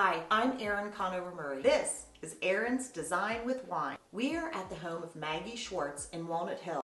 Hi, I'm Erin Conover Murray. This is Erin's Design with Wine. We are at the home of Maggie Schwartz in Walnut Hill.